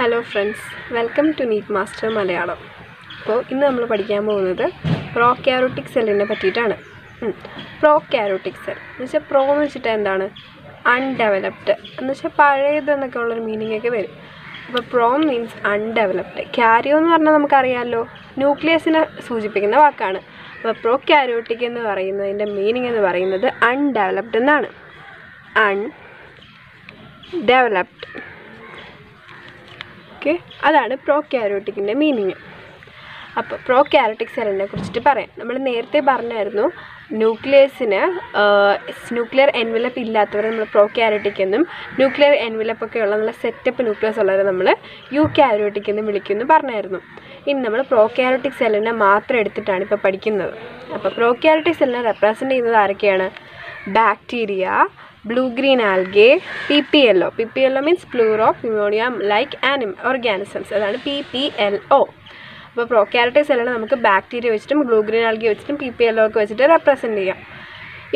Hello friends, welcome to NEET master Malayalam. അപ്പോൾ ഇന്ന് നമ്മൾ പഠിക്കാൻ പോകുന്നത് പ്രോക്യാരിയോട്ടിക് സെല്ലിനെ പറ്റിയിട്ടാണ്. പ്രോക്യാരിയോട്ടിക് സെൽ എന്ന് വെച്ചാൽ പ്രോ എന്ന് വെച്ചിട്ട് എന്താണ്, അൺഡെവലപ്ഡ് എന്ന് വെച്ചാൽ പഴയതെന്നൊക്കെ ഉള്ളൊരു മീനിങ് ഒക്കെ വരും. അപ്പോൾ പ്രോ മീൻസ് അൺഡെവലപ്ഡ്. ക്യാരിയോ എന്ന് പറഞ്ഞാൽ നമുക്കറിയാമല്ലോ, ന്യൂക്ലിയസിനെ സൂചിപ്പിക്കുന്ന വാക്കാണ്. അപ്പോൾ പ്രോക്യാരിയോട്ടിക് എന്ന് പറയുന്നതിൻ്റെ മീനിങ് എന്ന് പറയുന്നത് അൺഡെവലപ്ഡ് എന്നാണ്. അൺഡെവലപ്ഡ്, ഓക്കെ, അതാണ് പ്രോക്യാരിയോട്ടിക്കിൻ്റെ മീനിങ്. അപ്പോൾ പ്രോക്യാരിയോട്ടിക് സെല്ലിനെ കുറിച്ചിട്ട് പറയാം. നമ്മൾ നേരത്തെ പറഞ്ഞായിരുന്നു, ന്യൂക്ലിയസിന് ന്യൂക്ലിയർ എൻവലപ്പ് ഇല്ലാത്തവരെ നമ്മൾ പ്രോക്യാരിയോട്ടിക് എന്നും ന്യൂക്ലിയർ എൻവലപ്പൊക്കെ ഉള്ള നല്ല സെറ്റപ്പ് ന്യൂക്ലിയസ് ഉള്ളവരെ നമ്മൾ യൂക്യാരിയോട്ടിക് എന്ന് വിളിക്കുമെന്ന് പറഞ്ഞായിരുന്നു. ഇനി നമ്മൾ പ്രോക്യാരിയോട്ടിക് സെല്ലിനെ മാത്രം എടുത്തിട്ടാണ് ഇപ്പോൾ പഠിക്കുന്നത്. അപ്പോൾ പ്രോക്യാരിയോട്ടിക് സെല്ലിനെ റെപ്രസെൻ്റ് ചെയ്യുന്നത് ആരൊക്കെയാണ്? Bacteria, blue green algae, P P L O means pleuro പ്യൂമോണിയ like organisms, അതാണ് PPLO. അപ്പോൾ പ്രോക്യാരിയോട്ടിക് സെല്ലിനെ നമുക്ക് ബാക്ടീരിയ വെച്ചിട്ടും ബ്ലൂ ഗ്രീൻ ആൽഗെ വെച്ചിട്ടും PPLO ഒക്കെ വെച്ചിട്ട് റെപ്രസെൻ്റ് ചെയ്യാം.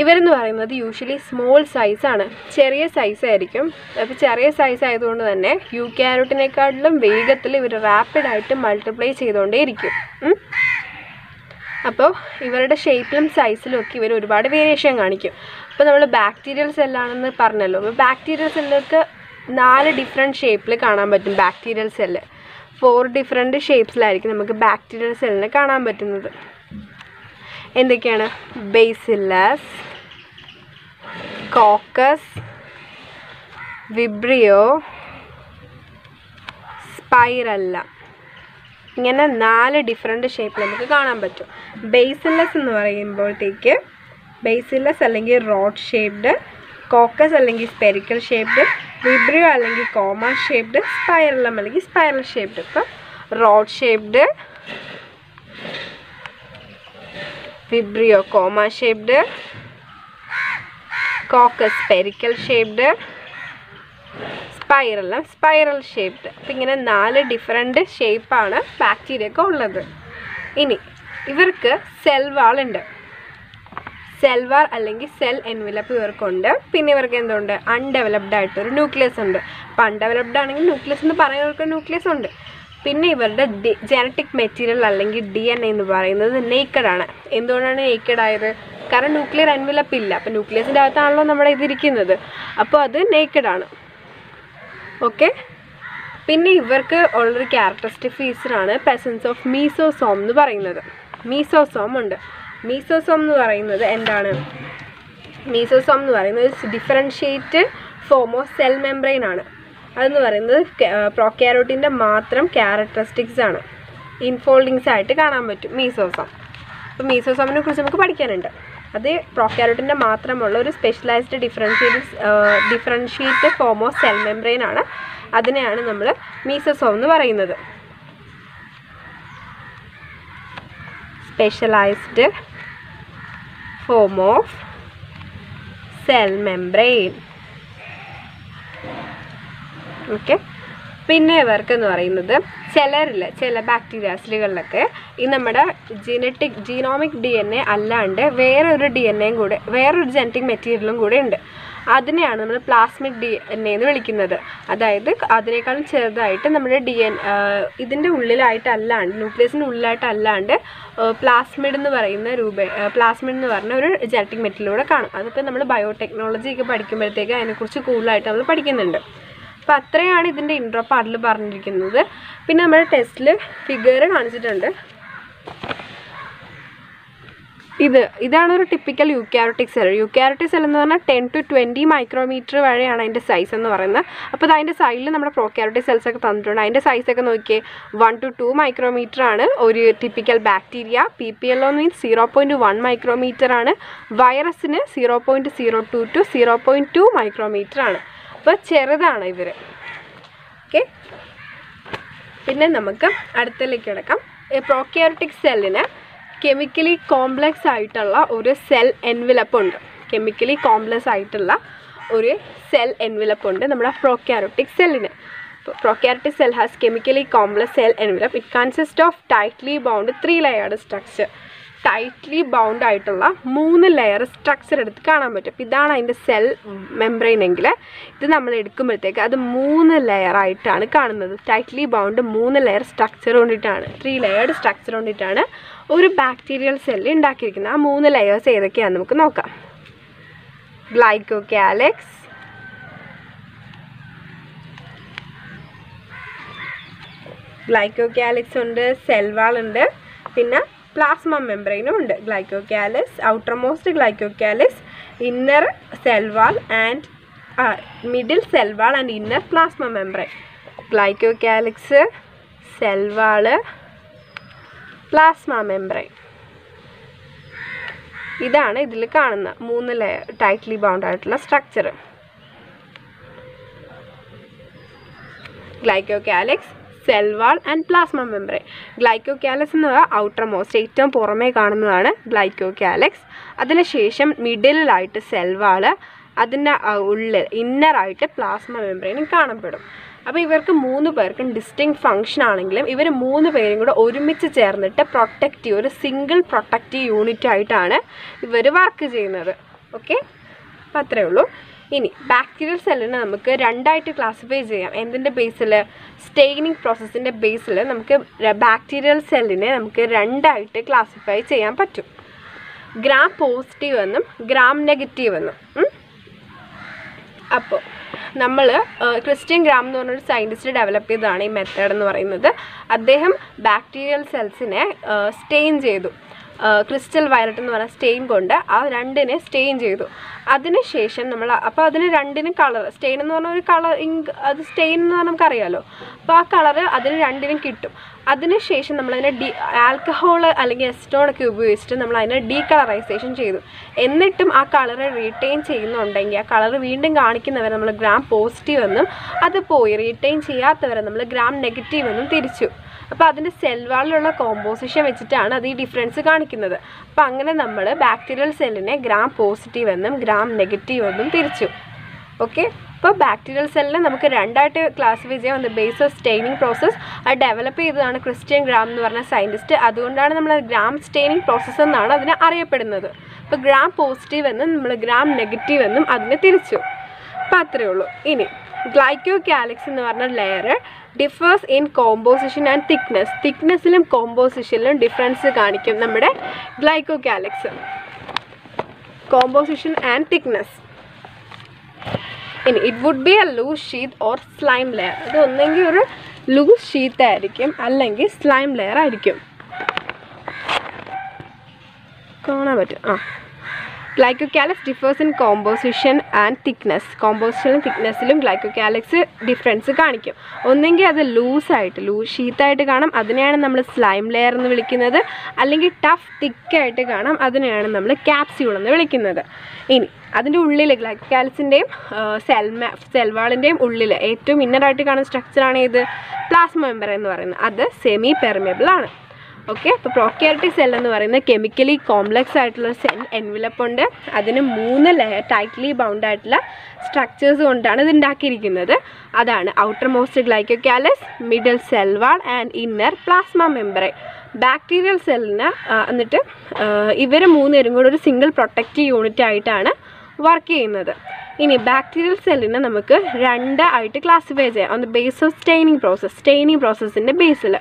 ഇവരെന്ന് പറയുന്നത് യൂഷ്വലി സ്മോൾ സൈസാണ്, ചെറിയ സൈസായിരിക്കും. അപ്പോൾ ചെറിയ സൈസ് ആയതുകൊണ്ട് തന്നെ യൂക്യാരിയോട്ടിനേക്കാളും വേഗത്തിൽ ഇവർ റാപ്പിഡായിട്ട് മൾട്ടിപ്ലൈ ചെയ്തുകൊണ്ടേയിരിക്കും. അപ്പോൾ ഇവരുടെ ഷേപ്പിലും സൈസിലും ഒക്കെ ഇവർ ഒരുപാട് വേരിയേഷൻ കാണിക്കും. അപ്പോൾ നമ്മൾ ബാക്ടീരിയൽ സെല്ലാണെന്ന് പറഞ്ഞല്ലോ. അപ്പോൾ ബാക്ടീരിയൽ സെല്ലുകൾക്ക് 4 ഡിഫറെൻറ്റ് ഷേപ്പിൽ കാണാൻ പറ്റും. ബാക്ടീരിയൽ സെല്ല് 4 ഡിഫറെൻറ്റ് ഷേപ്സിലായിരിക്കും നമുക്ക് ബാക്ടീരിയൽ സെല്ലിനെ കാണാൻ പറ്റുന്നത്. എന്തൊക്കെയാണ്? ബേസില്ലസ്, കോക്കസ്, വിബ്രിയോ, സ്പൈറല്ല, ഇങ്ങനെ 4 ഡിഫറെൻറ്റ് ഷേപ്പിൽ നമുക്ക് കാണാൻ പറ്റും. ബേസില്ലസ് എന്ന് പറയുമ്പോഴത്തേക്ക് ബേസില്ലസ് അല്ലെങ്കിൽ റോഡ് ഷേപ്ഡ്, കോക്കസ് അല്ലെങ്കിൽ സ്പെരിക്കൽ ഷേപ്ഡ്, വിബ്രിയോ അല്ലെങ്കിൽ കോമ ഷേപ്ഡ്, സ്പൈറലം അല്ലെങ്കിൽ സ്പൈറൽ ഷേപ്ഡ്. ഇപ്പം rod shaped, vibrio comma shaped, coccus spherical shaped, spiral shaped. അപ്പം ഇങ്ങനെ 4 ഡിഫറെൻറ്റ് ഷേപ്പാണ് ബാക്ടീരിയൊക്കെ ഉള്ളത്. ഇനി ഇവർക്ക് സെൽ വാളുണ്ട്, സെൽ വാൾ അല്ലെങ്കിൽ സെൽ എൻവലപ്പ് ഇവർക്കുണ്ട്. പിന്നെ ഇവർക്ക് എന്തുണ്ട്? അൺഡെവലപ്ഡ് ആയിട്ടൊരു ന്യൂക്ലിയസ് ഉണ്ട്. അപ്പം അൺഡെവലപ്ഡ് ആണെങ്കിൽ ന്യൂക്ലിയസ് എന്ന് പറയുന്നവർക്ക് ന്യൂക്ലിയസ് ഉണ്ട്. പിന്നെ ഇവരുടെ ജനറ്റിക് മെറ്റീരിയൽ അല്ലെങ്കിൽ DNA എന്ന് പറയുന്നത് നേക്കഡാണ്. എന്തുകൊണ്ടാണ് നേക്കഡായത്? കാരണം ന്യൂക്ലിയർ എൻവലപ്പ് ഇല്ല. അപ്പം ന്യൂക്ലിയസിൻ്റെ അകത്താണല്ലോ നമ്മുടെ ഇതിരിക്കുന്നത്. അപ്പോൾ അത് നേക്കഡാണ്, ഓക്കെ. പിന്നെ ഇവർക്ക് ഉള്ളൊരു ക്യാരക്ടറിസ്റ്റിക് ഫീച്ചറാണ് പ്രസൻസ് ഓഫ് മീസോസോം എന്ന് പറയുന്നത്. മീസോസോം ഉണ്ട്. മീസോസോം എന്ന് പറയുന്നത് എന്താണ്? മീസോസോം എന്ന് പറയുന്നത് differentiate form of cell membrane ആണ്. അതെന്ന് പറയുന്നത് പ്രോക്യാരിയോട്ടിൻ്റെ മാത്രം ക്യാരക്ടറിസ്റ്റിക്സ് ആണ്. ഇൻഫോൾഡിങ്സ് ആയിട്ട് കാണാൻ പറ്റും മീസോസോം. അപ്പോൾ മീസോസോമിനെ കുറിച്ച് നമുക്ക് പഠിക്കാനുണ്ട്. അത് പ്രോക്യാരിയോട്ടിൻ്റെ മാത്രമുള്ള ഒരു specialised differentiate form of cell membrane ആണ്. അതിനെയാണ് നമ്മൾ മീസോസോം എന്ന് പറയുന്നത്. Specialised form of cell membrane, okay. പിന്നെ ഇവർക്കെന്ന് പറയുന്നത് ചില ബാക്ടീരിയാസിലുകളിലൊക്കെ ഈ നമ്മുടെ ജീനോമിക് DNA അല്ലാണ്ട് വേറൊരു ജനറ്റിക് മെറ്റീരിയലും കൂടെ ഉണ്ട്. അതിനെയാണ് നമ്മൾ പ്ലാസ്മിക് DNA എന്ന് വിളിക്കുന്നത്. അതായത് അതിനേക്കാളും ചെറുതായിട്ട് നമ്മുടെ ഇതിൻ്റെ ഉള്ളിലായിട്ടല്ലാണ്ട്, ന്യൂക്ലിയസിൻ്റെ ഉള്ളിലായിട്ടല്ലാണ്ട് പ്ലാസ്മിഡ് എന്ന് പറഞ്ഞ ഒരു ജനറ്റിക് മെറ്റീരിയലൂടെ കാണും. അതിപ്പോൾ നമ്മൾ ബയോടെക്നോളജി ഒക്കെ പഠിക്കുമ്പോഴത്തേക്ക് അതിനെക്കുറിച്ച് കൂടുതലായിട്ട് നമ്മൾ പഠിക്കുന്നുണ്ട്. അപ്പോൾ അത്രയാണ് ഇതിൻ്റെ ഇൻട്രോ പാർട്ടിൽ പറഞ്ഞിരിക്കുന്നത്. പിന്നെ നമ്മുടെ ടെസ്റ്റിൽ ഫിഗർ കാണിച്ചിട്ടുണ്ട്. ഇതാണ് ഒരു typical eukaryotic cell. Eukaryotic cell എന്ന് പറഞ്ഞാൽ 10 to 20 മൈക്രോമീറ്റർ വരെയാണ് അതിൻ്റെ സൈസ് എന്ന് പറയുന്നത്. അപ്പോൾ അത് അതിൻ്റെ സൈഡിൽ നമ്മുടെ പ്രോക്യാരിയോട്ടിക് സെൽസ് ഒക്കെ തന്നിട്ടുണ്ട്. അതിൻ്റെ സൈസൊക്കെ നോക്കിയേ, 1 to 2 മൈക്രോമീറ്റർ ആണ് ഒരു typical bacteria. PPLO means 0.1 micrometre ആണ്. വൈറസിന് 0.02 to 0.2 മൈക്രോമീറ്റർ ആണ്. അപ്പോൾ ചെറുതാണ് ഇവർ, ഓക്കെ. പിന്നെ നമുക്ക് അടുത്തേക്ക് കിടക്കാം. പ്രോക്യാരിയോട്ടിക് സെല്ലിന് കെമിക്കലി കോംപ്ലക്സ് ആയിട്ടുള്ള ഒരു സെൽ എൻവലപ്പുണ്ട്. നമ്മുടെ പ്രോക്യാരിയോട്ടിക് സെല്ലിന് prokaryotic cell has chemically complex cell envelope. It consist of tightly bound 3 layered structure. Tightly bound ആയിട്ടുള്ള മൂന്ന് ലെയർ സ്ട്രക്ചർ എടുത്ത് കാണാൻ പറ്റും. അപ്പോൾ ഇതാണ് അതിൻ്റെ സെൽ മെംബ്രെയിൻ എങ്കിൽ ഇത് നമ്മൾ എടുക്കുമ്പോഴത്തേക്ക് അത് മൂന്ന് ലെയർ ആയിട്ടാണ് കാണുന്നത്. ടൈറ്റ്ലി ബൗണ്ട് മൂന്ന് ലെയർ സ്ട്രക്ചർ കൊണ്ടിട്ടാണ്, ത്രീ ലെയർഡ് സ്ട്രക്ചർ കൊണ്ടിട്ടാണ് ഒരു ബാക്ടീരിയൽ സെല്ല് ഉണ്ടാക്കിയിരിക്കുന്നത്. ആ മൂന്ന് ലെയേഴ്സ് ഏതൊക്കെയാണെന്ന് നമുക്ക് നോക്കാം. ഗ്ലൈക്കോകാലക്സ്, ഗ്ലൈക്കോകാലക്സ് ഉണ്ട്, സെൽവാൾ ഉണ്ട്, പിന്നെ പ്ലാസ്മ മെംബ്രെയിനും ഉണ്ട്. Glycocalyx, outermost glycocalyx, inner cell wall and middle cell wall and inner plasma membrane. Glycocalyx, cell wall, plasma membrane, ഇതാണ് ഇതിൽ കാണുന്ന മൂന്ന് ലെയർ ടൈറ്റ്ലി ബൗണ്ട് ആയിട്ടുള്ള structure. Glycocalyx, cell wall and plasma membrane. Glycocalyx എന്ന് പറഞ്ഞാൽ ഔട്ടർ മോസ്റ്റ് ഏറ്റവും പുറമേ കാണുന്നതാണ് ഗ്ലൈക്കോകാലക്സ്. അതിനുശേഷം മിഡിലായിട്ട് സെൽ വാൾ, അതിൻ്റെ ഉള്ളിൽ ഇന്നറായിട്ട് പ്ലാസ്മ മെംബ്രെയിനും കാണപ്പെടും. അപ്പോൾ ഇവർക്ക് മൂന്ന് പേർക്കും ഡിസ്റ്റിങ് ഫംഗ്ഷൻ ആണെങ്കിലും ഇവർ മൂന്ന് പേരും കൂടെ ഒരുമിച്ച് ചേർന്നിട്ട് പ്രൊട്ടക്റ്റീവ്, ഒരു സിംഗിൾ പ്രൊട്ടക്റ്റീവ് യൂണിറ്റ് ആയിട്ടാണ് ഇവർ വർക്ക് ചെയ്യുന്നത്. ഓക്കെ, അപ്പം അത്രയേ ഉള്ളൂ. ഇനി ബാക്ടീരിയൽ സെല്ലിനെ നമുക്ക് രണ്ടായിട്ട് ക്ലാസിഫൈ ചെയ്യാം. എന്തിൻ്റെ ബേസിൽ? സ്റ്റെയിനിങ് പ്രോസസ്സിൻ്റെ ബേസിൽ നമുക്ക് ബാക്ടീരിയൽ സെല്ലിനെ നമുക്ക് രണ്ടായിട്ട് ക്ലാസിഫൈ ചെയ്യാൻ പറ്റും. ഗ്രാം പോസിറ്റീവ് എന്നും ഗ്രാം നെഗറ്റീവ് എന്നും. അപ്പോൾ നമ്മൾ ക്രിസ്റ്റ്യൻ ഗ്രാം എന്ന് പറഞ്ഞൊരു സയൻറ്റിസ്റ്റ് ഡെവലപ്പ് ചെയ്തതാണ് ഈ മെത്തേഡ് എന്ന് പറയുന്നത്. അദ്ദേഹം ബാക്ടീരിയൽ സെൽസിനെ സ്റ്റെയിൻ ചെയ്തു, ക്രിസ്റ്റൽ വയലറ്റ് എന്ന് പറഞ്ഞ സ്റ്റെയിൻ കൊണ്ട് ആ രണ്ടിനെ സ്റ്റെയിൻ ചെയ്തു. അതിനുശേഷം നമ്മൾ അപ്പോൾ അതിന് രണ്ടിന് കളർ, സ്റ്റെയിൻ എന്ന് പറഞ്ഞ ഒരു കളർ ഇങ്ക്, അത് സ്റ്റെയിൻ എന്ന് പറഞ്ഞാൽ നമുക്കറിയാമല്ലോ. അപ്പോൾ ആ കളറ് അതിന് രണ്ടിനും കിട്ടും. അതിനുശേഷം നമ്മളതിനെ ആൽക്കഹോൾ അല്ലെങ്കിൽ എസ്റ്റോണൊക്കെ ഉപയോഗിച്ചിട്ട് നമ്മൾ അതിനെ ഡീകളറൈസേഷൻ ചെയ്തു. എന്നിട്ടും ആ കളറ് റീറ്റെയിൻ ചെയ്യുന്നുണ്ടെങ്കിൽ ആ കളറ് വീണ്ടും കാണിക്കുന്നവരെ നമ്മൾ ഗ്രാം പോസിറ്റീവ് എന്നും അത് പോയി റീറ്റെയിൻ ചെയ്യാത്തവരെ നമ്മൾ ഗ്രാം നെഗറ്റീവ് എന്നും തിരിച്ചു. അപ്പോൾ അതിൻ്റെ സെൽവാളിലുള്ള കോമ്പോസിഷൻ വെച്ചിട്ടാണ് അത് ഈ ഡിഫറൻസ് കാണിക്കുന്നത്. അപ്പോൾ അങ്ങനെ നമ്മൾ ബാക്ടീരിയൽ സെല്ലിനെ ഗ്രാം പോസിറ്റീവ് എന്നും ഗ്രാം നെഗറ്റീവ് എന്നും തിരിച്ചു. ഓക്കെ, അപ്പോൾ ബാക്ടീരിയൽ സെല്ലിനെ നമുക്ക് രണ്ടായിട്ട് ക്ലാസിഫൈ ചെയ്യാം. ഒന്ന് ബേസ് ഓഫ് സ്റ്റെയിനിങ് പ്രോസസ്സ്, അത് ഡെവലപ്പ് ചെയ്തതാണ് ക്രിസ്റ്റ്യൻ ഗ്രാം എന്ന് പറഞ്ഞ സയൻറ്റിസ്റ്റ്. അതുകൊണ്ടാണ് നമ്മൾ ഗ്രാം സ്റ്റെയിനിങ് പ്രോസസ്സ് എന്നാണ് അതിനെ അറിയപ്പെടുന്നത്. അപ്പോൾ ഗ്രാം പോസിറ്റീവ് എന്നും നമ്മൾ ഗ്രാം നെഗറ്റീവ് എന്നും അതിനെ തിരിച്ചു. അപ്പോൾ അത്രയേ ഉള്ളൂ. ഇനി ഗ്ലൈക്കോകാലക്സ് എന്ന് പറഞ്ഞ layer differs in composition and thickness. തിക്നെസ്സിലും കോമ്പോസിഷനിലും ഡിഫറൻസ് കാണിക്കും നമ്മുടെ ഗ്ലൈക്കോകാലക്സ്, കോമ്പോസിഷൻ ആൻഡ് തിക്നെസ്. ഇനി it would be a loose sheath or slime layer. അത് ഒന്നെങ്കിൽ ഒരു ലൂസ് ഷീത്ത് ആയിരിക്കും അല്ലെങ്കിൽ സ്ലൈം ലെയർ ആയിരിക്കും. കാണാൻ പറ്റും. ആ, glycocalyx differs in composition and thickness. കോമ്പോസിഷനും തിക്നെസ്സിലും ഗ്ലൈക്കോകാലക്സ് ഡിഫറൻസ് കാണിക്കും. ഒന്നെങ്കിൽ അത് ലൂസായിട്ട്, ലൂസ് ഷീത്തായിട്ട് കാണാം, അതിനെയാണ് നമ്മൾ സ്ലൈം ലെയർ എന്ന് വിളിക്കുന്നത്. അല്ലെങ്കിൽ ടഫ് തിക്കായിട്ട് കാണാം, അതിനെയാണ് നമ്മൾ ക്യാപ്സ്യൂൾ എന്ന് വിളിക്കുന്നത്. ഇനി അതിൻ്റെ ഉള്ളിൽ ഗ്ലൈക്കോകാലക്സിൻ്റെയും സെൽവാളിൻ്റെയും ഉള്ളിൽ ഏറ്റവും ഇന്നറായിട്ട് കാണുന്ന സ്ട്രക്ചറാണ് ഏത്? പ്ലാസ്മ മെംബ്രെയിൻ എന്ന് പറയുന്നത്. അത് സെമി പെർമിയബിൾ ആണ്. ഓക്കെ, അപ്പോൾ പ്രോക്കയോട്ടിക് സെൽ എന്ന് പറയുന്നത് കെമിക്കലി കോംപ്ലക്സ് ആയിട്ടുള്ള സെൽ എൻവലപ്പുണ്ട്. അതിന് മൂന്ന് ലെയർ ടൈറ്റ്ലി ബൗണ്ട് ആയിട്ടുള്ള സ്ട്രക്ചേഴ്സ് കൊണ്ടാണ് ഇത് ഉണ്ടാക്കിയിരിക്കുന്നത്. അതാണ് outermost glycocalyx, middle cell wall and inner plasma membrane. Bacterial സെല്ലിന് എന്നിട്ട് ഇവർ മൂന്നുപേരും കൂടെ ഒരു സിംഗിൾ പ്രൊട്ടക്റ്റീവ് യൂണിറ്റ് ആയിട്ടാണ് വർക്ക് ചെയ്യുന്നത്. ഇനി ബാക്ടീരിയൽ സെല്ലിനെ നമുക്ക് രണ്ടായിട്ട് ക്ലാസിഫൈ ചെയ്യാം. ഒന്ന് base of staining process, staining പ്രോസസ്സിൻ്റെ ബേസിൽ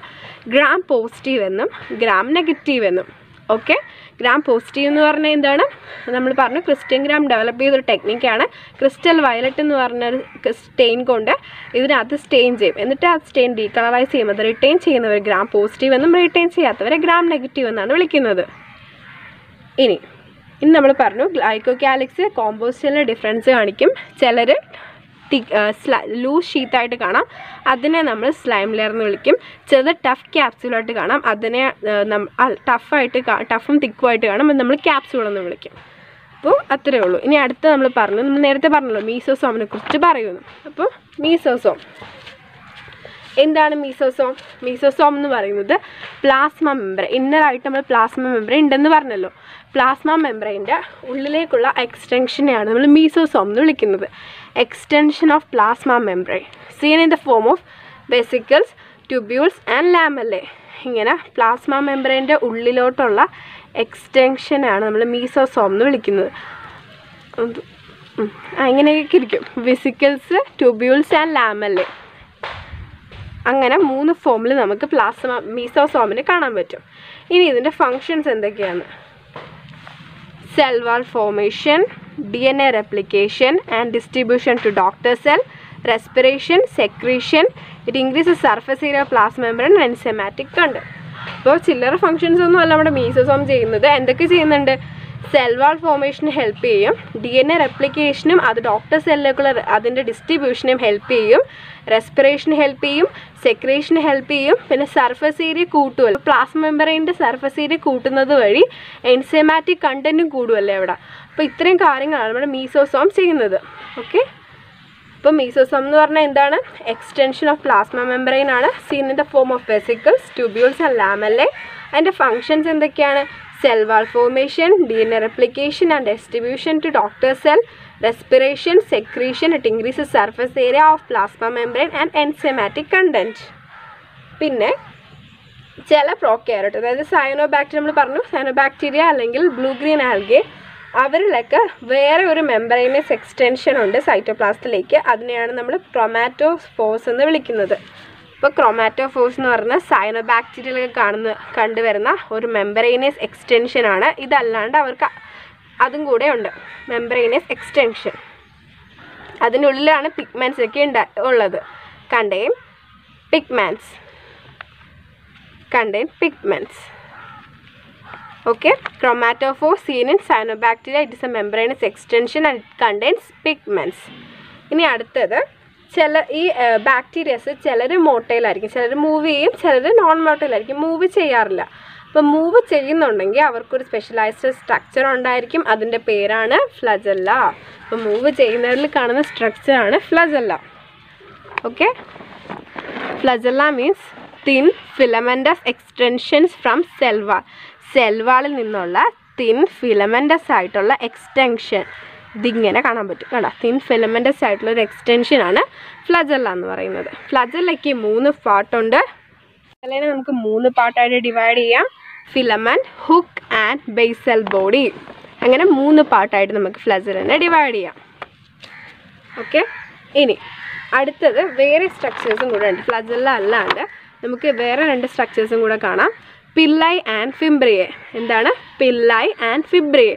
ഗ്രാം പോസിറ്റീവ് എന്നും ഗ്രാം നെഗറ്റീവ് എന്നും. ഓക്കെ, ഗ്രാം പോസിറ്റീവ് എന്ന് പറഞ്ഞാൽ എന്താണ്? നമ്മൾ പറഞ്ഞു ക്രിസ്റ്റ്യൻ ഗ്രാം ഡെവലപ്പ് ചെയ്തൊരു ടെക്നിക്കാണ്. ക്രിസ്റ്റൽ വയലറ്റ് എന്ന് പറഞ്ഞൊരു സ്റ്റെയിൻ കൊണ്ട് ഇതിനകത്ത് സ്റ്റെയിൻ ചെയ്യും. എന്നിട്ട് ആ സ്റ്റെയിൻ ഡീകളറൈസ് ചെയ്യുമ്പോൾ റിട്ടേൺ ചെയ്യുന്നവർ ഗ്രാം പോസിറ്റീവ് എന്നും റിട്ടേൺ ചെയ്യാത്തവരെ ഗ്രാം നെഗറ്റീവ് എന്നാണ് വിളിക്കുന്നത്. ഇനി ഇന്ന് നമ്മൾ പറഞ്ഞു ഗ്ലൈക്കോകാലക്സ് കോമ്പോസിഷനിലെ ഡിഫറൻസ് കാണിക്കും. ചിലർ ലൂസ് ഷീത്തായിട്ട് കാണാം, അതിനെ നമ്മൾ സ്ലൈം ലെയർ എന്ന് വിളിക്കും. ചിലത് ടഫ് ക്യാപ്സ്യൂളായിട്ട് കാണാം, അതിനെ ടഫും തിക്കുമായിട്ട് കാണാം, നമ്മൾ ക്യാപ്സ്യൂൾ എന്ന് വിളിക്കും. അപ്പോൾ അത്രയേ ഉള്ളൂ. ഇനി അടുത്ത് നമ്മൾ പറഞ്ഞു, നമ്മൾ നേരത്തെ പറഞ്ഞല്ലോ മീസോസോമിനെ കുറിച്ച് പറയുന്നു. അപ്പോൾ മീസോസോം എന്താണ്? മീസോസോം, മീസോസോം എന്ന് പറയുന്നത് പ്ലാസ്മ മെംബ്രെയിൻ, ഇന്നറായിട്ട് നമ്മൾ പ്ലാസ്മ മെംബ്രെയിൻ ഉണ്ടെന്ന് പറഞ്ഞല്ലോ. പ്ലാസ്മ മെംബ്രെയിൻ്റെ ഉള്ളിലേക്കുള്ള എക്സ്റ്റെൻഷനെയാണ് നമ്മൾ മീസോസോം എന്ന് വിളിക്കുന്നത്. Extension of plasma membrane seen in the form of vesicles, tubules and lamellae. ഇങ്ങനെ പ്ലാസ്മ മെംബ്രെയിൻ്റെ ഉള്ളിലോട്ടുള്ള എക്സ്റ്റെൻഷനാണ് നമ്മൾ മീസോസോം എന്ന് വിളിക്കുന്നത്. അങ്ങനെയൊക്കെ ഇരിക്കും. വെസിക്കിൾസ്, ട്യൂബ്യൂൾസ് ആൻഡ് ലാമെല്ലേ, അങ്ങനെ മൂന്ന് ഫോമിൽ നമുക്ക് പ്ലാസ്മ മീസോസോമിന് കാണാൻ പറ്റും. ഇനി ഇതിൻ്റെ ഫങ്ഷൻസ് എന്തൊക്കെയാണ്? Cell wall formation, D N A replication and distribution to daughter cell, respiration, secretion, it increases surface area of plasma membrane and enzymatic ഉണ്ട്. അപ്പോൾ ചില്ലറ ഫങ്ഷൻസ് ഒന്നും അല്ല നമ്മുടെ മീസോസോം ചെയ്യുന്നത്. എന്തൊക്കെ ചെയ്യുന്നുണ്ട്? സെൽ വാൾ ഫോർമേഷന് ഹെൽപ്പ് ചെയ്യും, ഡി എൻ എ റെപ്ലിക്കേഷനും അത് ഡോക്ടർ സെല്ലിലേക്കുള്ള അതിൻ്റെ ഡിസ്ട്രിബ്യൂഷനും ഹെൽപ്പ് ചെയ്യും, റെസ്പിറേഷന് ഹെൽപ്പ് ചെയ്യും, സെക്രീഷന് ഹെൽപ്പ് ചെയ്യും, പിന്നെ സർഫസ് ഏരിയ കൂട്ടുമല്ലോ. പ്ലാസ്മ മെംബ്രെയിൻ്റെ സർഫസ് ഏരിയ കൂട്ടുന്നത് വഴി എൻസൈമാറ്റിക് കണ്ടൻറ്റും കൂടുമല്ലേ അവിടെ. അപ്പോൾ ഇത്രയും കാര്യങ്ങളാണ് നമ്മുടെ മീസോസോം ചെയ്യുന്നത്. ഓക്കെ, അപ്പോൾ മീസോസോം എന്ന് പറഞ്ഞാൽ എന്താണ്? എക്സ്റ്റെൻഷൻ ഓഫ് പ്ലാസ്മ മെംബ്രെയിൻ ആണ്, seen in the form of vesicles, tubules and lamellae. അതിൻ്റെ ഫങ്ഷൻസ് എന്തൊക്കെയാണ്? Cell wall formation, D N A replication and distribution to daughter cell, respiration, secretion, it increases surface area of plasma membrane and enzymatic content. പിന്നെ ചില prokaryote, അതായത് cyanobacteria, നമ്മൾ പറഞ്ഞു cyanobacteria അല്ലെങ്കിൽ blue green algae, അവരിലൊക്കെ വേറെ ഒരു membranous extension ഉണ്ട് സൈറ്റോപ്ലാസ്റ്റിലേക്ക്, അതിനെയാണ് നമ്മൾ ക്രോമാറ്റോഫോഴ്സ് എന്ന് വിളിക്കുന്നത്. അപ്പോൾ ക്രോമാറ്റോഫോഴ്സ് എന്ന് പറഞ്ഞാൽ സയനോബാക്ടീരിയയിലൊക്കെ കണ്ടുവരുന്ന ഒരു മെംബ്രെയിനസ് എക്സ്റ്റെൻഷനാണ്. ഇതല്ലാണ്ട് അവർക്ക് അതും കൂടെ ഉണ്ട്, മെംബ്രെയിനസ് എക്സ്റ്റെൻഷൻ. അതിനുള്ളിലാണ് പിഗ്മെൻസ് ഒക്കെ ഉള്ളത്. Contain pigments, okay, chromatophore seen in cyanobacteria, it is a membranous extension and it contains pigments. ini adutathu chela ee bacteria chelare motile aayirikkum, chelare move cheyum, chelare non motile aayirikkum, move cheyarilla. appo move cheyyunnundengil avarku or specialized structure undayirikkum, adinte perana flagella. appo move cheyyunnavaril kaanuna structure aanu flagella. okay, flagella means thin filamentous extensions from cell wall. സെൽവാളിൽ നിന്നുള്ള thin filamentous ആയിട്ടുള്ള extension ഇതിങ്ങനെ കാണാൻ പറ്റും കേട്ടോ. Thin filamentous ആയിട്ടുള്ളൊരു എക്സ്റ്റെൻഷനാണ് ഫ്ലജെല്ല എന്ന് പറയുന്നത്. ഫ്ലജെല്ലയ്ക്ക് മൂന്ന് പാർട്ടുണ്ട്. ഫ്ലജെല്ലനെ നമുക്ക് മൂന്ന് പാർട്ടായിട്ട് ഡിവൈഡ് ചെയ്യാം: filament, hook and basal body. അങ്ങനെ മൂന്ന് പാർട്ടായിട്ട് നമുക്ക് ഫ്ലജെല്ലനെ ഡിവൈഡ് ചെയ്യാം. ഓക്കെ, ഇനി അടുത്തത് വേറെ സ്ട്രക്ചേഴ്സും കൂടെ ഉണ്ട്. ഫ്ലജെല്ല അല്ലാണ്ട് നമുക്ക് വേറെ രണ്ട് സ്ട്രക്ചേഴ്സും കൂടെ കാണാം: പില്ലൈ ആൻഡ് ഫിംബ്രിയെ. എന്താണ് പില്ലൈ ആൻഡ് ഫിംബ്രിയെ?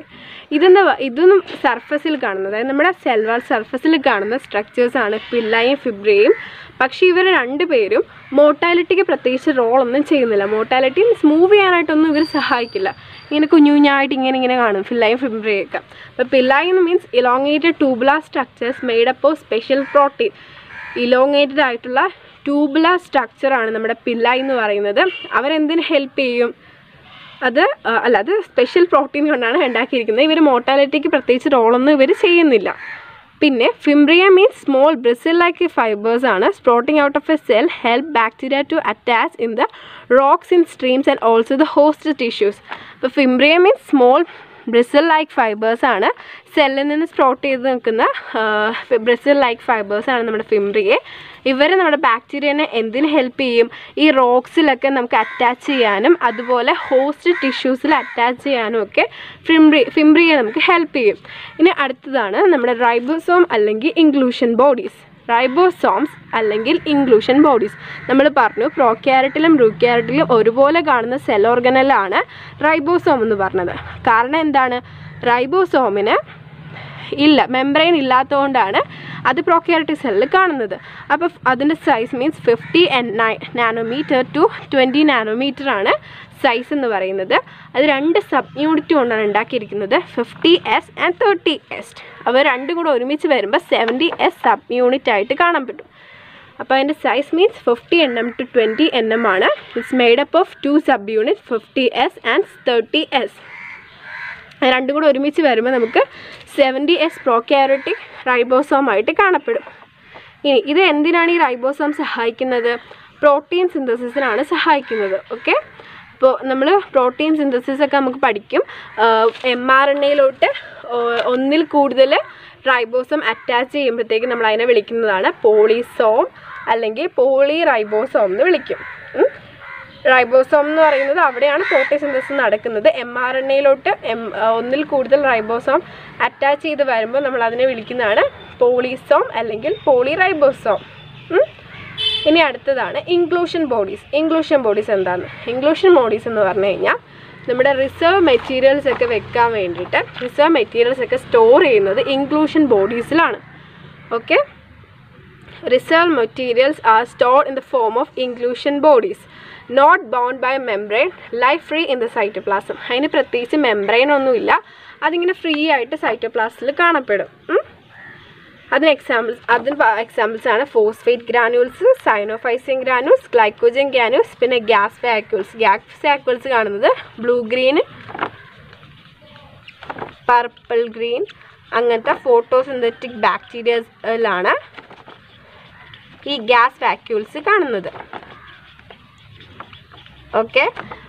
ഇതൊന്നും സർഫസിൽ കാണുന്നത്, അതായത് നമ്മുടെ സെൽവാൾ സർഫസിൽ കാണുന്ന സ്ട്രക്ചേഴ്സാണ് പില്ലയും ഫിംബ്രിയയും. പക്ഷേ ഇവർ രണ്ടുപേരും മോർട്ടാലിറ്റിക്ക് പ്രത്യേകിച്ച് റോളൊന്നും ചെയ്യുന്നില്ല. മോർട്ടാലിറ്റി മൂവ് ചെയ്യാനായിട്ടൊന്നും ഇവർ സഹായിക്കില്ല. ഇങ്ങനെ കുഞ്ഞുഞ്ഞായിട്ട് ഇങ്ങനെ കാണും പില്ലയും ഫിംബ്രിയൊക്കെ. അപ്പോൾ പില്ലായി എന്ന് means elongated tubular structures made up of special protein. Elongated ആയിട്ടുള്ള ട്യൂബുലാർ സ്ട്രക്ചറാണ് നമ്മുടെ പില്ലായി എന്ന് പറയുന്നത്. അവരെന്തിന് ഹെൽപ്പ് ചെയ്യും? അത് സ്പെഷ്യൽ പ്രോട്ടീൻ കൊണ്ടാണ് ഉണ്ടാക്കിയിരിക്കുന്നത്. ഇവർ മോർട്ടാലിറ്റിക്ക് പ്രത്യേകിച്ച് റോളൊന്നും ഇവർ ചെയ്യുന്നില്ല. പിന്നെ fimbria means small bristle like fibres ആണ്. Sprouting out of a cell help bacteria to attach in the rocks in streams and also the host tissues. അപ്പോൾ fimbria means small bristle like fibres ആണ്. സെല്ലിൽ നിന്ന് sprout ചെയ്ത് നിൽക്കുന്ന bristle like fibres ആണ് നമ്മുടെ ഫിംബ്രിയെ. ഇവർ നമ്മുടെ ബാക്ടീരിയനെ എന്തിന് ഹെൽപ്പ് ചെയ്യും? ഈ റോക്സിലൊക്കെ നമുക്ക് അറ്റാച്ച് ചെയ്യാനും അതുപോലെ ഹോസ്റ്റ് ടിഷ്യൂസിൽ അറ്റാച്ച് ചെയ്യാനും ഒക്കെ ഫിംബ്രിയെ നമുക്ക് ഹെൽപ്പ് ചെയ്യും. ഇനി അടുത്തതാണ് നമ്മുടെ റൈബോസോം അല്ലെങ്കിൽ ഇൻക്ലൂഷൻ ബോഡീസ്. റൈബോസോംസ് അല്ലെങ്കിൽ ഇൻക്ലൂഷൻ ബോഡീസ്. നമ്മൾ പറഞ്ഞു പ്രോക്യാരറ്റിലും റൂക്യാരറ്റിലും ഒരുപോലെ കാണുന്ന സെൽ ഓർഗനലാണ് റൈബോസോം എന്ന് പറഞ്ഞത്. കാരണം എന്താണ്? റൈബോസോമിന് മെംബ്രെയിൻ ഇല്ലാത്തതുകൊണ്ടാണ് അത് പ്രോക്യാരറ്റിക് സെല്ലിൽ കാണുന്നത്. അപ്പോൾ അതിൻ്റെ size means 50 nanometre to 20 nanometre ആണ് സൈസ് എന്ന് പറയുന്നത്. അത് രണ്ട് സബ് യൂണിറ്റ് കൊണ്ടാണ് ഉണ്ടാക്കിയിരിക്കുന്നത്, 50S ആൻഡ് 30S. അവർ രണ്ടും കൂടെ ഒരുമിച്ച് വരുമ്പോൾ 70S സബ് യൂണിറ്റ് ആയിട്ട് കാണാൻ പറ്റും. അപ്പോൾ അതിൻ്റെ size means 50 nm to 20 nm ആണ്. It's made up of 2 sub unit, 50S and 30S. രണ്ടും കൂടെ ഒരുമിച്ച് വരുമ്പോൾ നമുക്ക് 70S പ്രോക്യാരിയോട്ടിക് റൈബോസോം ആയിട്ട് കാണപ്പെടും. ഇനി ഇത് എന്തിനാണ് ഈ റൈബോസോം സഹായിക്കുന്നത്? പ്രോട്ടീൻ സിന്തസിസിനാണ് സഹായിക്കുന്നത്. ഓക്കെ, അപ്പോൾ നമ്മൾ പ്രോട്ടീൻ സിന്തസിസൊക്കെ നമുക്ക് പഠിക്കും. mRNAയിലോട്ട് ഒന്നിൽ കൂടുതൽ റൈബോസോം അറ്റാച്ച് ചെയ്യുമ്പോഴത്തേക്ക് നമ്മൾ അതിനെ വിളിക്കുന്നതാണ് പോളിസോം അല്ലെങ്കിൽ പോളി റൈബോസോം എന്ന് വിളിക്കും. റൈബോസോം എന്ന് പറയുന്നത് അവിടെയാണ് ഫോട്ടോസിന്തസിസ് നടക്കുന്നത്. എം ആർ എൻ എയിലോട്ട് ഒന്നിൽ കൂടുതൽ റൈബോസോം അറ്റാച്ച് ചെയ്ത് വരുമ്പോൾ നമ്മൾ അതിനെ വിളിക്കുന്നതാണ് പോളിസോം അല്ലെങ്കിൽ പോളിറൈബോസോം. ഇനി അടുത്തതാണ് ഇൻക്ലൂഷൻ ബോഡീസ്. ഇൻക്ലൂഷൻ ബോഡീസ് എന്താണ്? ഇൻക്ലൂഷൻ ബോഡീസ് എന്ന് പറഞ്ഞു കഴിഞ്ഞാൽ നമ്മുടെ റിസർവ് മെറ്റീരിയൽസ് ഒക്കെ വെക്കാൻ വേണ്ടിയിട്ട് റിസർവ് മെറ്റീരിയൽസ് ഒക്കെ സ്റ്റോർ ചെയ്യുന്നത് ഇൻക്ലൂഷൻ ബോഡീസിലാണ്. Okay, reserve materials are stored in the form of inclusion bodies not bound by membrane, life free in the cytoplasm. അതിന് പ്രത്യേകിച്ച് മെംബ്രെയിൻ ഒന്നുമില്ല, അതിങ്ങനെ ഫ്രീ ആയിട്ട് സൈറ്റോപ്ലാസ്റ്റിൽ കാണപ്പെടും. അതിന് എക്സാമ്പിൾസ് ആണ് phosphate granules, cyanophycin granules, glycogen granules, പിന്നെ ഗ്യാസ് വാക്യൂൾസ് കാണുന്നത് ബ്ലൂ ഗ്രീൻ, പർപ്പിൾ ഗ്രീൻ അങ്ങനത്തെ ഫോട്ടോസിന്തറ്റിക് ബാക്ടീരിയയിലാണ് ഈ ഗ്യാസ് വാക്യൂൾസ് കാണുന്നത്. ഓക്കെ,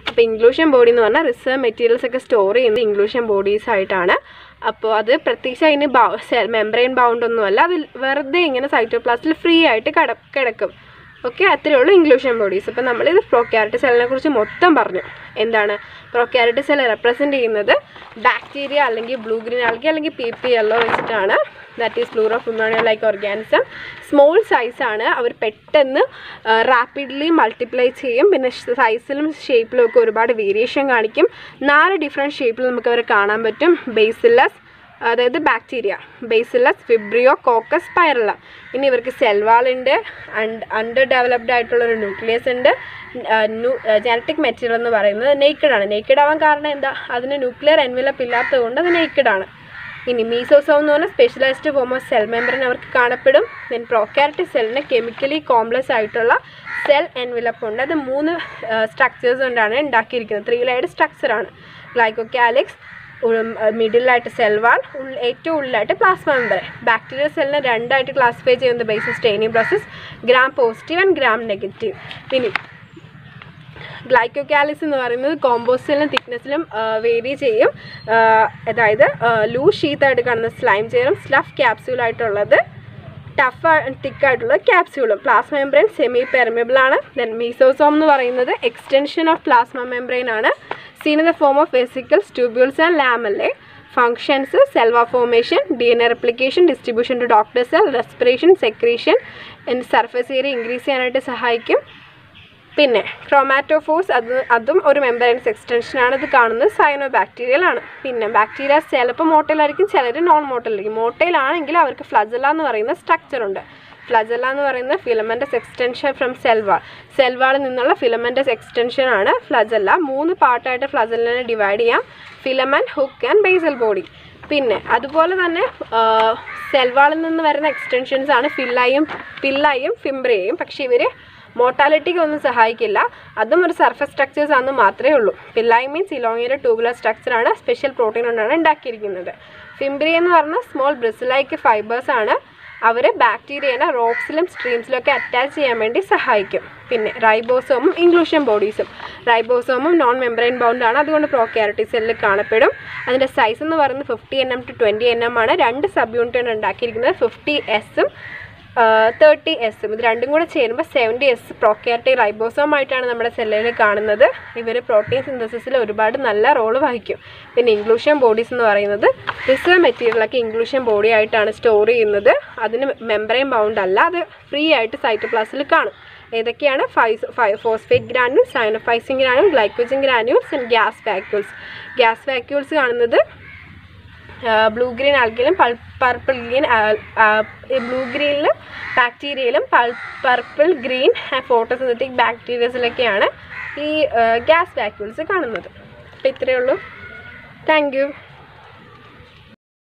അപ്പോൾ ഇൻക്ലൂഷൻ ബോഡി എന്ന് പറഞ്ഞാൽ റിസർവ് മെറ്റീരിയൽസ് ഒക്കെ സ്റ്റോർ ചെയ്യുന്നത് ഇൻക്ലൂഷൻ ബോഡീസ് ആയിട്ടാണ്. അപ്പോൾ അത് പ്രത്യേകിച്ച് അതിന് മെംബ്രെയിൻ ബൗണ്ടൊന്നും അല്ല, അത് വെറുതെ ഇങ്ങനെ സൈറ്റോപ്ലാസ്റ്റിൽ ഫ്രീ ആയിട്ട് കിടക്കും. ഓക്കെ, അത്രയുള്ളൂ ഇൻക്ലൂഷൻ ബോഡീസ്. അപ്പോൾ നമ്മളിത് പ്രോക്യാരിറ്റ് സെല്ലിനെ കുറിച്ച് മൊത്തം പറഞ്ഞു. എന്താണ് പ്രോക്യാരിറ്റ് സെൽ റെപ്രസെൻ്റ് ചെയ്യുന്നത്? ബാക്ടീരിയ അല്ലെങ്കിൽ ബ്ലൂ ഗ്രീൻ ആൽഗി അല്ലെങ്കിൽ PP യെല്ലോ വെച്ചിട്ടാണ്. That is pleuro പ്യൂമോണിയ like organism. Small സൈസാണ്, അവർ പെട്ടെന്ന് റാപ്പിഡ്ലി മൾട്ടിപ്ലൈ ചെയ്യും. പിന്നെ സൈസിലും ഷേപ്പിലും ഒക്കെ ഒരുപാട് വേരിയേഷൻ കാണിക്കും. 4 ഡിഫറെൻറ്റ് ഷേപ്പിൽ നമുക്കവരെ കാണാൻ പറ്റും. ബേസിലസ്, അതായത് bacteria, bacillus, vibrio, coccus, spirilla. ഇനി ഇവർക്ക് സെൽവാളുണ്ട്, അണ്ടർ ഡെവലപ്ഡ് ആയിട്ടുള്ളൊരു ന്യൂക്ലിയസ് ഉണ്ട്. ജനറ്റിക് മെറ്റീരിയൽ എന്ന് പറയുന്നത് നേക്കഡാണ്. നേക്കഡ് ആവാൻ കാരണം എന്താ? അതിന് ന്യൂക്ലിയർ എൻവലപ്പ് ഇല്ലാത്തത് കൊണ്ട് അത് നേക്കഡാണ്. ഇനി മീസോസോം എന്ന് പറഞ്ഞാൽ specialised form of cell membrane അവർക്ക് കാണപ്പെടും. ദെൻ പ്രോക്യാരിറ്റ് സെല്ലിന് കെമിക്കലി കോംപ്ലക്സ് ആയിട്ടുള്ള സെൽ എൻവലപ്പ് ഉണ്ട്. അത് 3 സ്ട്രക്ചേഴ്സ് കൊണ്ടാണ് ഉണ്ടാക്കിയിരിക്കുന്നത്. 3 ലെയർഡ് സ്ട്രക്ചറാണ്. ഗ്ലൈക്കോകാലിക്സ് മിഡിലായിട്ട് സെൽ വാൾ, ഏറ്റവും ഉള്ളിലായിട്ട് പ്ലാസ്മ മെമ്പറൈൻ. ബാക്ടീരിയൽ സെല്ലിനെ രണ്ടായിട്ട് ക്ലാസിഫൈ ചെയ്യുന്നത് base staining process, gram positive and gram negative. ഇനി ഗ്ലൈക്കോകാലിക്സ് എന്ന് പറയുന്നത് കോമ്പോസിലും തിക്നെസ്സിലും വേരി ചെയ്യും. അതായത് ലൂസ് ഷീത്തായിട്ട് കാണുന്ന സ്ലൈം ചെയറും സ്ലഫ് ക്യാപ്സ്യൂളായിട്ടുള്ളത് ടഫ് തിക്കായിട്ടുള്ള ക്യാപ്സ്യൂളും. പ്ലാസ്മ മെമ്പറൈൻ സെമി പെർമിബിളാണ്. ദെൻ മീസോസോം എന്ന് പറയുന്നത് എക്സ്റ്റൻഷൻ ഓഫ് പ്ലാസ്മ മെമ്പറൈൻ ആണ്. Seen in the form of vesicles, tubules and lamellae. Functions: cell wall formation, DNA replication, distribution to daughter cell, respiration, secretion and surface area increase ചെയ്യാനായിട്ട് സഹായിക്കും. പിന്നെ ക്രോമാറ്റോഫോർസ്, അതും ഒരു membranes എക്സ്റ്റൻഷനാണ്. ഇത് കാണുന്നത് സൈനോ ബാക്ടീരിയലാണ്. പിന്നെ ബാക്ടീരിയ ചിലപ്പോൾ മോട്ടയിലായിരിക്കും, ചിലർ നോൺ മോട്ടയിലായിരിക്കും. മോട്ടയിലാണെങ്കിൽ അവർക്ക് ഫ്ലജല്ല എന്ന് പറയുന്ന സ്ട്രക്ചറുണ്ട്. ഫ്ലജല്ല എന്ന് പറയുന്നത് ഫിലമെൻ്റസ് എക്സ്റ്റൻഷൻ ഫ്രം സെൽവാൾ, സെൽവാളിൽ നിന്നുള്ള ഫിലമെൻ്റസ് എക്സ്റ്റൻഷൻ ആണ് ഫ്ലജല്ല. 3 പാർട്ടായിട്ട് ഫ്ലജല്ലിനെ ഡിവൈഡ് ചെയ്യാം: filament, hook and basal body. പിന്നെ അതുപോലെ തന്നെ സെൽവാളിൽ നിന്ന് വരുന്ന എക്സ്റ്റൻഷൻസ് ആണ് പില്ലയും ഫിംബ്രിയയും. പക്ഷേ ഇവർ മോർട്ടാലിറ്റിക്ക് ഒന്നും സഹായിക്കില്ല, അതും ഒരു സർഫസ് സ്ട്രക്ചേഴ്സ് ആണെന്ന് മാത്രമേ ഉള്ളൂ. പില്ലായി മീൻസ് ഇലോങ്ങിയുടെ ട്യൂബുലർ സ്ട്രക്ചറാണ്, സ്പെഷ്യൽ പ്രോട്ടീൻ കൊണ്ടാണ് ഉണ്ടാക്കിയിരിക്കുന്നത്. ഫിംബ്രിയ എന്ന് പറഞ്ഞാൽ സ്മോൾ ബ്രിസിലൈക്ക് ഫൈബേഴ്സ് ആണ്. അവർ ബാക്ടീരിയനെ റോക്സിലും സ്ട്രീംസിലൊക്കെ അറ്റാച്ച് ചെയ്യാൻ വേണ്ടി സഹായിക്കും. പിന്നെ റൈബോസോമും ഇൻക്ലൂഷൻ ബോഡീസും. റൈബോസോമും നോൺ മെംബ്രെയിൻ ബൗണ്ടാണ്, അതുകൊണ്ട് പ്രോക്യാരിറ്റി സെല്ലിൽ കാണപ്പെടും. അതിൻ്റെ സൈസ് എന്ന് പറയുന്നത് 50 mm to 20 mm ആണ്. 2 സബ് യൂണിറ്റാണ് ഉണ്ടാക്കിയിരിക്കുന്നത്, 50S ഉം 30S ഉം. ഇത് രണ്ടും കൂടെ ചേരുമ്പോൾ 70S പ്രോക്യാരിറ്റി റൈബോസോമായിട്ടാണ് നമ്മുടെ സെല്ലിൽ കാണുന്നത്. ഇവർ പ്രോട്ടീൻ സിന്തസിസിൽ ഒരുപാട് നല്ല റോള് വഹിക്കും. പിന്നെ ഇൻക്ലൂഷൻ ബോഡീസ് എന്ന് പറയുന്നത് റിസർവ് മെറ്റീരിയലൊക്കെ ഇൻക്ലൂഷൻ ബോഡി ആയിട്ടാണ് സ്റ്റോർ ചെയ്യുന്നത്. അതിന് മെംബ്രെയിൻ ബൗണ്ട് അല്ല, അത് ഫ്രീ ആയിട്ട് സൈറ്റോപ്ലാസ്റ്റിൽ കാണും. ഏതൊക്കെയാണ്? Phosphate granules, cyanophycin granule, glycogen granules and gas vacuoles. Gas vacuoles കാണുന്നത് ബ്ലൂ ഗ്രീൻ ആൽഗയിലും പർപ്പിൾ ഗ്രീൻ, ബ്ലൂ ഗ്രീനിലും ബാക്ടീരിയയിലും പർപ്പിൾ ഗ്രീൻ ഫോട്ടോസിന്തറ്റിക് ബാക്ടീരിയസിലൊക്കെയാണ് ഈ ഗ്യാസ് വാക്യൂൾസ് കാണുന്നത്. അപ്പോൾ ഇത്രയേ ഉള്ളൂ. Thank U.